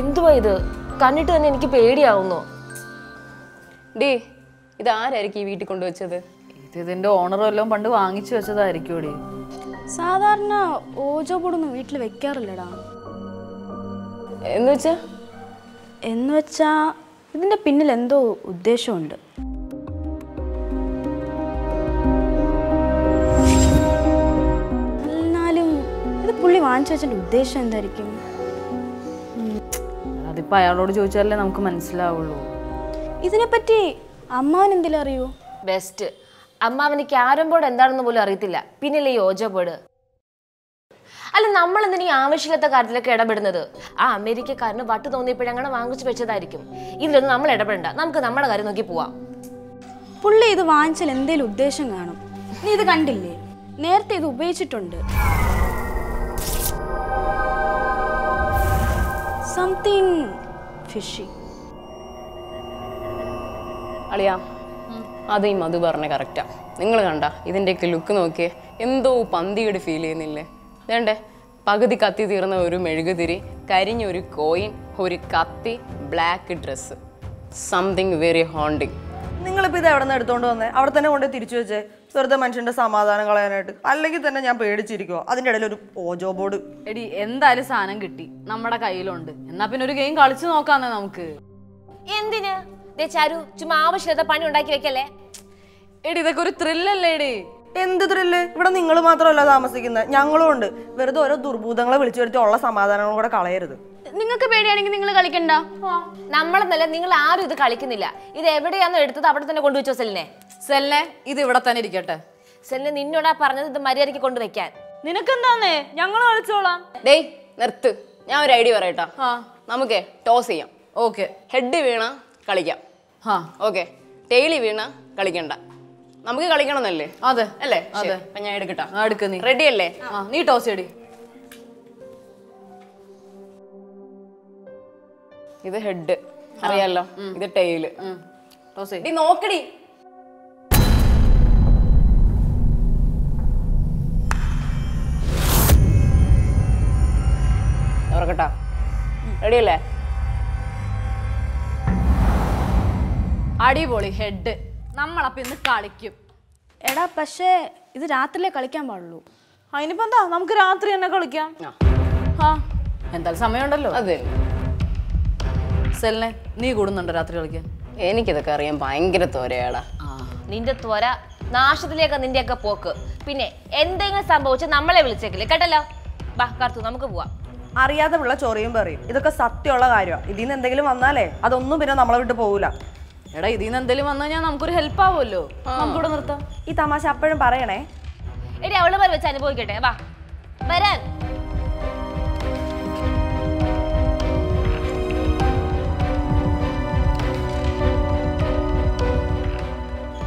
എന്തുവാ ഇത്? കണ്ടിട്ട് തന്നെ എനിക്ക് പേടിയാവുന്നു. ഡേ, ഇത് ആരായിരിക്കും ഈ വീട്ടിൽ കൊണ്ടുവച്ചത്? ഇത് ഇതിന്റെ ഓണർ വല്ലതും പണ്ട് വാങ്ങിച്ചു വെച്ചതായിരിക്കും. സാധാരണ ഓജോ ബോർഡൊന്നും വീട്ടിൽ വെക്കാറില്ലടാ. എന്നുവെച്ചാ ഇതിന്റെ പിന്നിൽ എന്തോ ഉദ്ദേശമുണ്ട്. എന്നാലും ഇത് പുള്ളി വാങ്ങിച്ചു വെച്ചതിന്റെ ഉദ്ദേശം എന്തായിരിക്കും? അതിപ്പോ അയാളോട് ചോദിച്ചാലേ നമുക്ക് മനസ്സിലാവുള്ളൂ. ഇതിനെപ്പറ്റി അമ്മാവൻ എന്തെങ്കിലും അറിയോ? ബെസ്റ്റ്. അമ്മാവന് ക്യാരം ബോർഡ് എന്താണെന്ന് പോലും അറിയത്തില്ല, പിന്നില്ല ഈ ഓജോ ബോർഡ്. അല്ല, നമ്മൾ എന്തിനീ ആവശ്യമില്ലാത്ത കാര്യത്തിലൊക്കെ ഇടപെടുന്നത്? ആ അമേരിക്കക്കാരന് വട്ട് തോന്നിയപ്പോഴങ്ങനെ വാങ്ങിച്ചു വെച്ചതായിരിക്കും. ഇതിലൊന്നും നമ്മൾ ഇടപെടണ്ട, നമുക്ക് നമ്മുടെ കാര്യം നോക്കി പോവാം. പുള്ളി ഇത് വാങ്ങിച്ചാൽ എന്തേലും ഉദ്ദേശം കാണും. നീ ഇത് കണ്ടില്ലേ, നേരത്തെ ഇത് ഉപയോഗിച്ചിട്ടുണ്ട്. Something fishy. അളിയാ, അത് ഈ മധു പറഞ്ഞ കറക്റ്റാ. നിങ്ങൾ കണ്ട ഇതിൻ്റെയൊക്കെ ലുക്ക് നോക്കിയേ, എന്തോ പന്തികേട് ഫീൽ ചെയ്യുന്നില്ലേ? വേണ്ടേ, പകുതി കത്തി തീർന്ന ഒരു മെഴുകുതിരി, കരിഞ്ഞൊരു കോയിൻ, ഒരു കത്തി, black dress. Something very haunting. നിങ്ങളിപ്പോൾ ഇത് എവിടെ നിന്ന് എടുത്തോണ്ട് വന്നേ? അവിടെ തന്നെ കൊണ്ട് തിരിച്ചു വെച്ചേ, വെറുതെ മനുഷ്യൻ്റെ സമാധാനം കളയാനായിട്ട്. അല്ലെങ്കിൽ തന്നെ ഞാൻ പേടിച്ചിരിക്കുമോ? അതിൻ്റെ ഇടയിൽ ഒരു ഓജോ ബോർഡ്. എടി, എന്തായാലും സാധനം കിട്ടി, നമ്മുടെ കയ്യിലുണ്ട്. എന്നാ പിന്നെ ഒരു ഗെയിം കളിച്ചു നോക്കാന്നേ നമുക്ക്. എന്തിന് ചാരു ചുമ്മാ ആവശ്യമില്ലാത്ത പണി ഉണ്ടാക്കി വെക്കല്ലേ? എടി, ഇതൊക്കെ ഒരു ത്രില്ലല്ലേ? എടി, എന്ത് ത്രില്ല്? ഇവിടെ നിങ്ങൾ മാത്രമല്ല താമസിക്കുന്നത്, ഞങ്ങളും ഉണ്ട്. വെറുതെ ഓരോ ദുർഭൂതങ്ങളെ വിളിച്ചു വരുത്തി ഉള്ള സമാധാനങ്ങളും കൂടെ കളയരുത്. നിങ്ങൾക്ക് പേടിയാണെങ്കിൽ നിങ്ങൾ കളിക്കണ്ട. നമ്മളെന്നല്ല, നിങ്ങൾ ആരും ഇത് കളിക്കുന്നില്ല. ഇത് എവിടെയാണോ എടുത്തത് അവിടെ തന്നെ കൊണ്ടുവച്ചോ. സെല്ലിനെ സെല്ലെ ഇത് ഇവിടെ തന്നെ ഇരിക്കട്ടെ. സെല്ലിനെ നിന്നോടാ പറഞ്ഞത് ഇത് മര്യാദയ്ക്ക് കൊണ്ടുവയ്ക്കാൻ. നിനക്കെന്താന്നേ, ഞങ്ങൾ കളിച്ചോളാം. ഡേയ് നിർത്ത്, ഞാൻ ഒരു ഐഡിയ പറയട്ടാ. നമുക്കേ ടോസ് ചെയ്യാം. ഓക്കെ, ഹെഡ് വീണ കളിക്കാം. ഓക്കെ, ടെയിലി വീണ കളിക്കണ്ട. നമുക്ക് കളിക്കണമെന്നല്ലേ? അതെ അല്ലേ? ഞാൻ എടുക്കട്ടാ. എടുക്കുന്നു, റെഡി അല്ലേ? നീ ടോസ് ചെയ്യടി. ഇത് ഹെഡ് അറിയാലോ, ഇത് ടെയില്. ടോസ് ചെയ്യടി, നോക്കടി. ഉറക്കട്ടാ, റെഡി അല്ലേ? അടിപൊളി ഹെഡ്. നമ്മളപ്പം ഇന്ന് കളിക്കും. എടാ പക്ഷേ ഇത് രാത്രിയിലേ കളിക്കാൻ പാടുള്ളൂ. അതിനിപ്പോ എന്താ, നമുക്ക് രാത്രി തന്നെ കളിക്കാം. എന്തായാലും സമയമുണ്ടല്ലോ. അതെ. സെലിനെ, നീ കൂടുന്നുണ്ടോ രാത്രി കളിക്കാൻ? എനിക്കിതൊക്കെ അറിയാൻ ഭയങ്കര ത്വരയാടാ. നിന്റെ ത്വര നാശത്തിലേക്ക് നിന്റെയൊക്കെ പോക്ക്. പിന്നെ എന്തെങ്കിലും സംഭവിച്ചാൽ നമ്മളെ വിളിച്ചേക്കില്ലേ, കേട്ടല്ലോ. ബാ കാർത്തു, നമുക്ക് പോവാം. അറിയാതെ ഉള്ള ചൊറിയും പറയും, ഇതൊക്കെ സത്യമുള്ള കാര്യമാണ്. ഇതിൽ നിന്ന് എന്തെങ്കിലും വന്നാലേ അതൊന്നും പിന്നെ നമ്മളെ വിട്ട് പോകൂല. എടാ, ഇതിന്ന് എന്തെങ്കിലും വന്നു കഴിഞ്ഞാൽ നമുക്കൊരു ഹെൽപ്പ് ആവുമല്ലോ. നമുക്കിവിടെ നിർത്താം. ഈ തമാശ അപ്പോഴും പറയണേ. എടി, അവള് വരെ വെച്ച് അനുഭവിക്കട്ടെ. വാ വരാൻ.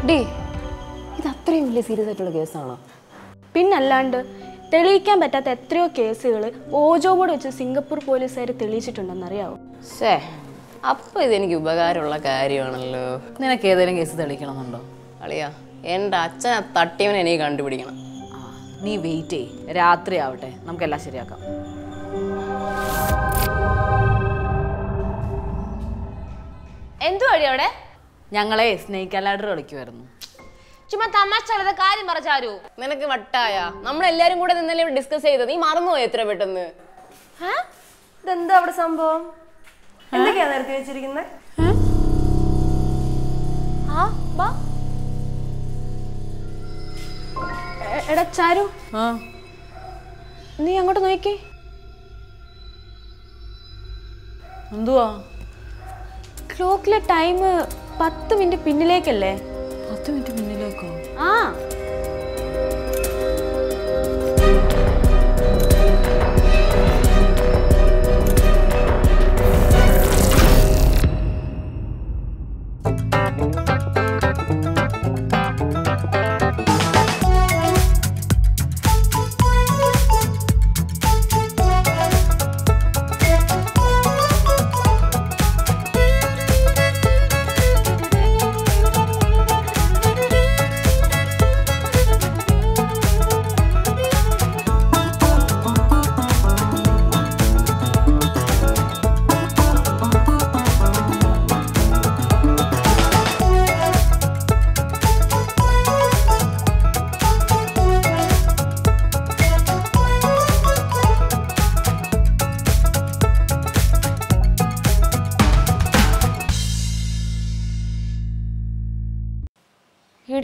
ഡി, ഇത് അത്രയും വലിയ സീരിയസ് ആയിട്ടുള്ള കേസാണോ? പിന്നല്ലാണ്ട്. തെളിയിക്കാൻ പറ്റാത്ത എത്രയോ കേസുകൾ ഓജോ ബോർഡ് വെച്ച് സിംഗപ്പൂർ പോലീസുകാർ തെളിയിച്ചിട്ടുണ്ടെന്ന് അറിയാവോ? അപ്പൊ ഇതെനിക്ക് ഉപകാരമുള്ള കാര്യമാണല്ലോ. നിനക്ക് ഏതെങ്കിലും കേസ് തെളിയിക്കണമെന്നുണ്ടോ? അളിയാ, എൻ്റെ അച്ഛനെ തട്ടിയവനെ എനിക്ക് കണ്ടുപിടിക്കണം. നീ വെയിറ്റ് ചെയ്യ്, രാത്രി ആവട്ടെ, നമുക്കെല്ലാം ശരിയാക്കാം. എന്തു വഴി അവിടെ? ഞങ്ങളെ സ്നേക്ക് അലാഡർ കളിക്കുമായിരുന്നു. ചുമ്മാ തമാശ കാര്യം പറഞ്ഞു. നിനക്ക് വട്ടായ? നമ്മളെല്ലാരും കൂടെ നിന്നല്ലേ ഡിസ്കസ് ചെയ്തത്, നീ മറന്നുപോയി എത്ര പെട്ടെന്ന്. ഇതെന്താ അവിടെ സംഭവം? എന്തൊക്കെയാ നിർത്തി വെച്ചിരിക്കുന്നത്? എടാ ചാരു, നീ അങ്ങോട്ട് നോക്കി. എന്തുവാ? ക്ലോക്കിലെ ടൈം 10 മിനിറ്റ് പിന്നിലേക്കല്ലേ? 10 മിനിറ്റ് പിന്നിലേക്കോ? ആ,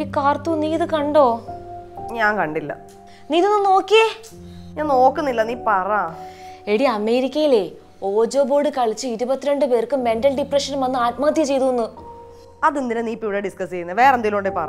Karthu, you didn't see it? I didn't see it. I didn't see it. That's why we have to do this. We have to do this.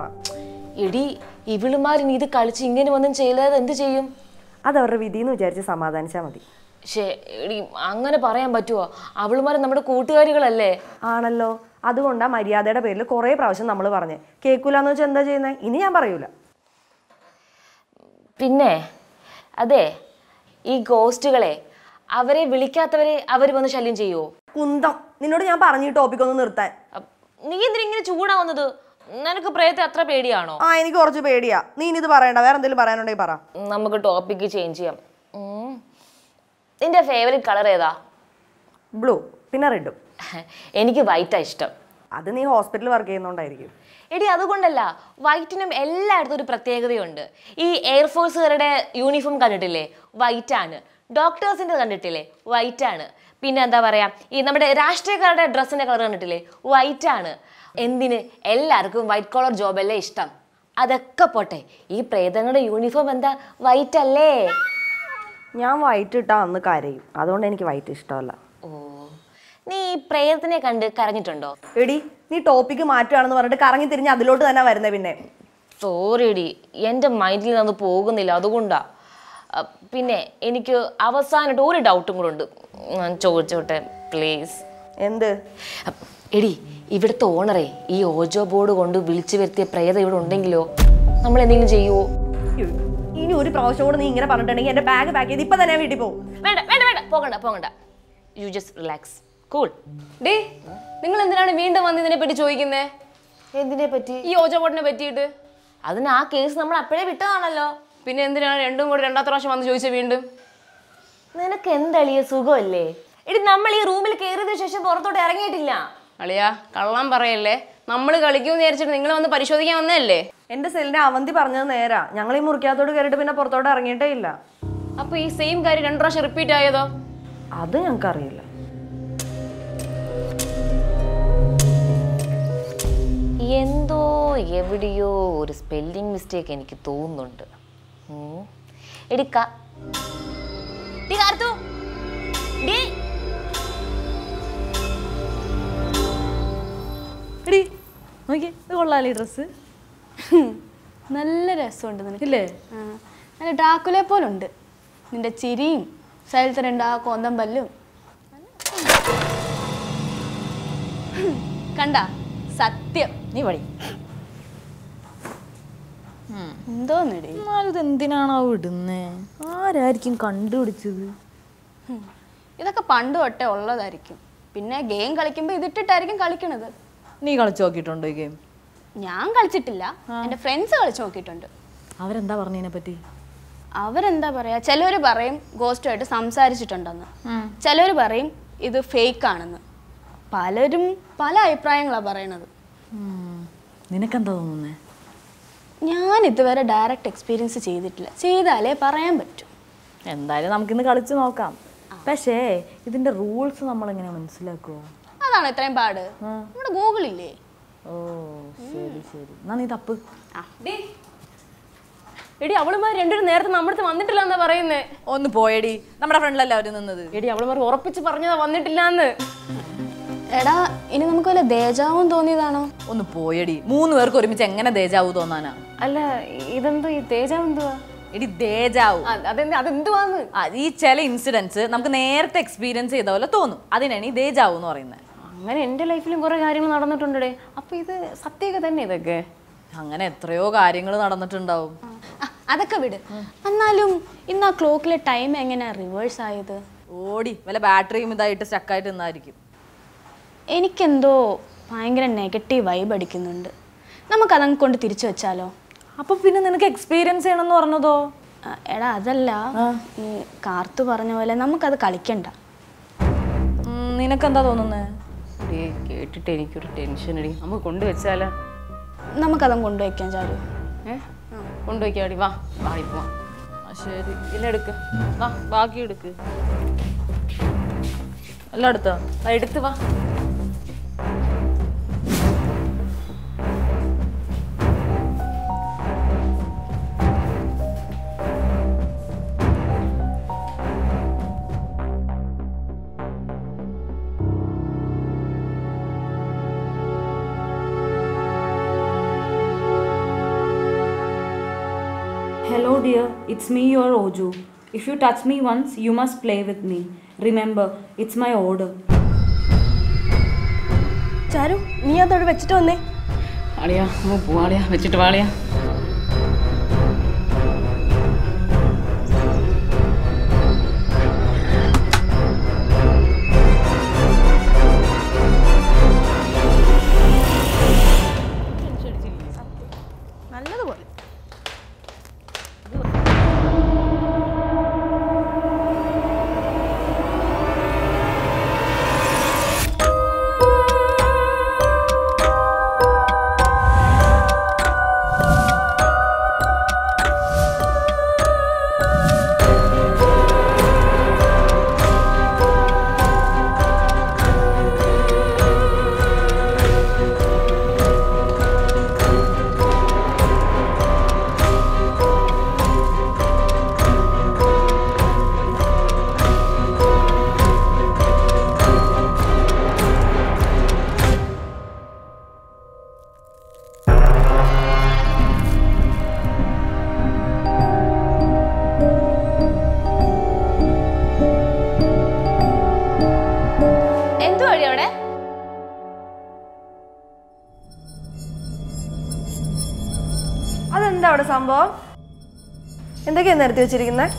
എനിക്ക് വൈറ്റ് ഇഷ്ടം അത് നീ ഹോസ്പിറ്റലിൽ വർക്ക് ചെയ്യുന്നോണ്ടായിരിക്കും എടി അതുകൊണ്ടല്ല വൈറ്റിനും എല്ലായിടത്തും ഒരു പ്രത്യേകതയുണ്ട് ഈ എയർ ഫോഴ്സുകാരുടെ യൂണിഫോം കണ്ടിട്ടില്ലേ വൈറ്റ് ആണ് ഡോക്ടേഴ്സിന്റെ കണ്ടിട്ടില്ലേ വൈറ്റ് ആണ് പിന്നെ എന്താ പറയാ ഈ നമ്മുടെ രാഷ്ട്രീയക്കാരുടെ ഡ്രസ്സിന്റെ കളർ കണ്ടിട്ടില്ലേ വൈറ്റ് ആണ് എന്തിനെ എല്ലാവർക്കും വൈറ്റ് കോളർ ജോബ് അല്ലേ ഇഷ്ടം അതൊക്കെ പോട്ടെ ഈ പ്രേതങ്ങളുടെ യൂണിഫോം എന്താ വൈറ്റ് അല്ലേ ഞാൻ വൈറ്റ് ഇട്ടാ അന്ന് കരയും അതുകൊണ്ട് എനിക്ക് വൈറ്റ് ഇഷ്ടമല്ല Nee, prayer thane kandu karanjittundo. Edi, nee topic maattukaannu paranjittu karangi thirinu adilottu thana varunne pinne. Sorry edi, ende mindil nanu pogunnilla adukonda. Pinne enikku avasanayittu oru doubt um undu. Nan chodichotte please. Endu? Edi, ividuthe owner ee ojo board kondu vilichu verthiya prayer ividu undengilo. Nammal endengilum cheyo. Ini oru pravasham kodu nee ingane paranjittundengi ende bag pack cheythu ippa thane veetti po. Venda venda venda poganda. You just relax. Cool. Day, നിങ്ങൾ എന്തിനാണ് വീണ്ടും വന്ന് ഇതിനെ പറ്റി ചോദിക്കുന്നേ? എന്തിനെ പറ്റി? ഈ ഓജോബോട്ടിനെ പറ്റിയിട്ട്. അതിനെ ആ കേസ് നമ്മൾ അപ്പോഴേ വിട്ടതാണല്ലോ. പിന്നെ എന്തിനാണ് രണ്ടും കൂടി രണ്ടാമത്തെ പ്രാവശ്യം വന്ന് ചോദിച്ചേ വീണ്ടും? നിനക്ക് എന്തളിയ സുഖമല്ലേ? എടി നമ്മൾ ഈ റൂമിൽ കേറിയതിനു ശേഷം പുറത്തോട്ട് ഇറങ്ങിയിട്ടില്ല. അളിയാ, കള്ളം പറയല്ലേ. നമ്മൾ കളിക്കും നേരിച്ചിട്ട് നിങ്ങൾ വന്ന് പരിശോധിക്കാൻ വന്നതല്ലേ? എൻ്റെ സെല്ലിനെ അവന്തി പറഞ്ഞത് നേരാ. ഞങ്ങൾ ഈ മുറിക്കകത്തോട്ട് കേറിയിട്ട് പിന്നെ പുറത്തോട്ട് ഇറങ്ങിയിട്ടേ ഇല്ല. അപ്പോൾ ഈ സെയിം കാര്യം രണ്ട് പ്രാവശ്യം റിപ്പീറ്റ് ആയതോ? അത് ഞങ്ങൾക്ക് അറിയില്ല. Yendo, evideyo, oru spelling mistake enikku thonnundu. Edika. Di Karthu. Di. Edi. Nokke, idu kollale dress. Nalla rasondu ninakku ille? Nalla Dracula pole undu. Ninde chiriyum, sayilathe rendu aa kondam pallum. Kanda. Satya, you worry. Don't it? I didn't know. I can't do it. You like a panda or tell all that. Pinna game, Kalikin be the Titaric Kalikin other. Nigal choke it on the game. Yangal Chitilla and friends are choke it under. Averenda Varnina Petty. Averenda Barrea, Celluri Barraim, ghost at some size it under. Celluri Barraim is a fake another. Paladim, Pala, prying labarana. Ninakandone Yan, it were a direct experience. See the Ale Parambit. And that I'm going to college to come. Pache, it's in the rules of Amalagan Silaco. I'm not a tram barder. What a googly. Oh, silly, silly. None it up. Did you ever render the number to Mandilan the Varene? On the poetry. Number of friend allowed in another. Did you ever or pitch Parna one little lander? Ada, ini kamu kalau deja pun doni dana. Onu boleh di. Moon work korim cengkana deja u dona. Alah, idam tu ini deja pun dua. Ini deja u. Aden tu apa? Adi cale incidents, nampak neer te experience itu alah tonu. Aden ni deja u norin. Angan ente life ni korang hari mana orang tu nade. Apa itu satu kata ni dek? Angan etrayo hari ni orang tu nade. Adak kabid. Annalum inna clock le time angan reverse ayat. Odi, malah battery muda itu sakit itu nari. I have a negative vibe. We can go to the house. Then you have experience. That's not that. You can't do that. You can't do that. You can't do tension. We can go to the house. We can go to the house. Come on. Come on. dear, it's me, your Oju. If you touch me once, you must play with me. Remember, it's my order. Charu, niya thodu vechitu vanne. Aliya, mo poaliya vechitu vaaliya. What is this? What is this?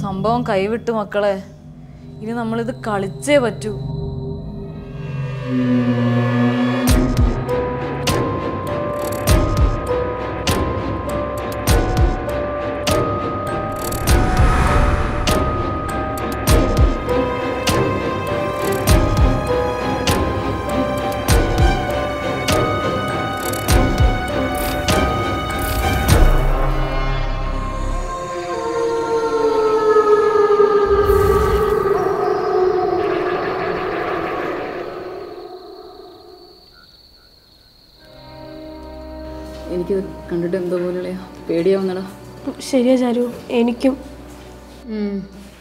Sambhavam kai vittu makkale. Ini nammal idu kaliche pattu. ശരിയാ ചാരു എനിക്കും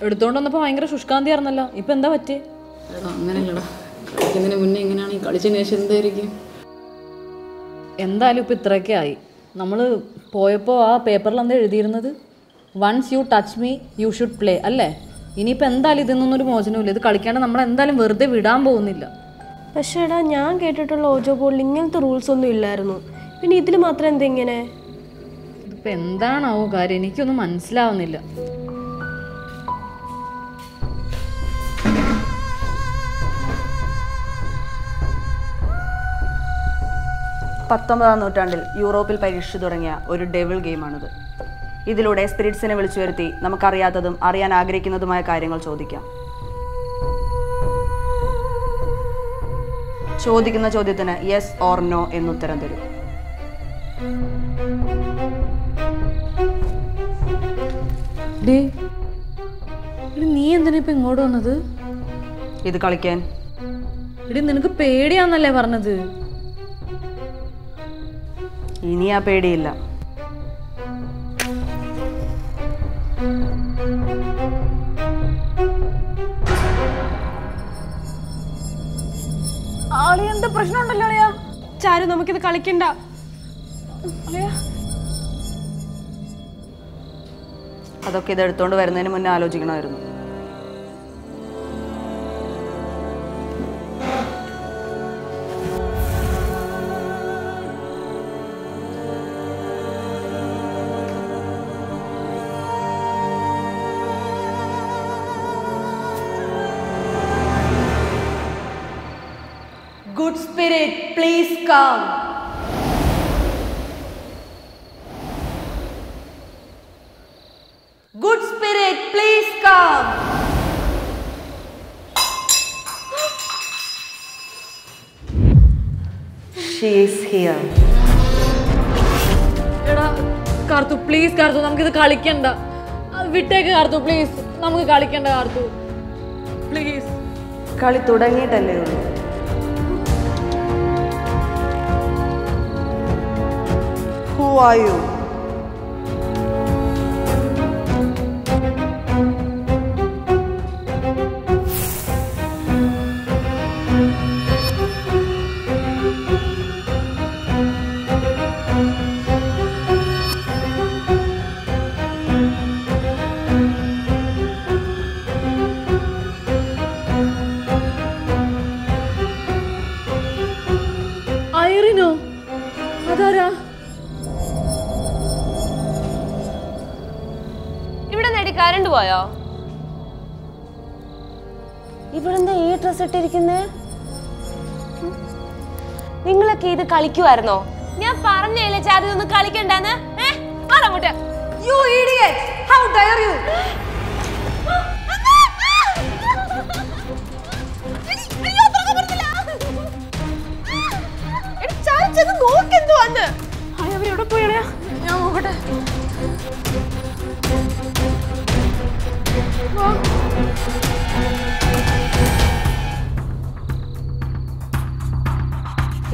എടുത്തോണ്ട് വന്നപ്പോൾ ഭയങ്കര ശുഷ്കാന്തിയായിരുന്നല്ലോ ഇപ്പോ എന്താ പറ്റി അങ്ങനെയല്ലടാ ഇതിനെ മുന്നേ എങ്ങനെയാണ് ഈ കളിച്ചതിന് ശേഷം എന്തായിരിക്കും എന്തായാലും ഇപ്പോ ഇത്രയൊക്കെ ആയി നമ്മൾ പോയപ്പോൾ ആ പേപ്പറിൽ എന്താ എഴുതിയിരുന്നത് once you touch me you should play അല്ലേ ഇനി ഇപ്പോ എന്തായാലും ഇതിനൊന്നും ഒരു മോചനമില്ല ഇത് കളിക്കാണ്ട് നമ്മൾ എന്തായാലും വെറുതെ വിടാൻ പോകുന്നില്ല പക്ഷേ എടാ ഞാൻ കേട്ടിട്ടുള്ള ഓജോ ബോളിൽ ഇങ്ങനത്തെ റൂൾസ് ഒന്നും ഇല്ലായിരുന്നു പിന്നെ ഇതിൽ മാത്രം എന്താ ഇങ്ങനെ I don't know what I'm doing. Hey, you are not here. This is what you are doing. You are scared. You are not scared. You are scared. What is the problem? I don't know if I'm going to look at it. Good spirit, please come. Good spirit, please come. She is here. Karthu, please, Karthu, namukku idu kalikkanda. Vittekku Karthu, please. Namukku kalikkanda Karthu. Please. Kali thodangiyittalle ullu. Who are you? current wire. Why dress you here? You idiot! How dare you? Charu, you are going to play? Yes. No, Charu, this is a problem. We can't play this game. Avandi, why are you here?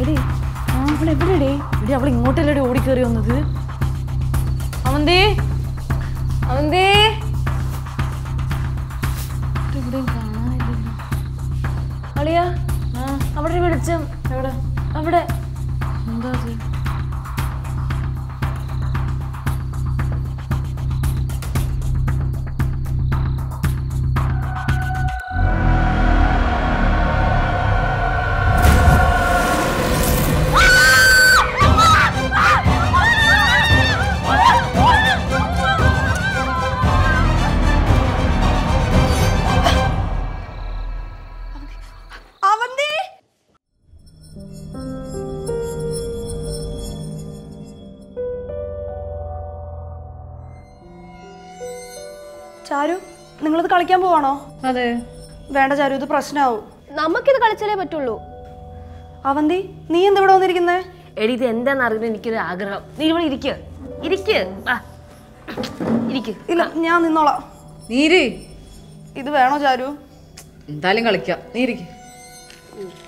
Eddie, I'm going to play this game. You're here. You're here. You're here. No, I'm not. You're here. This is a problem, Charu. I'm going to play this game. You're here.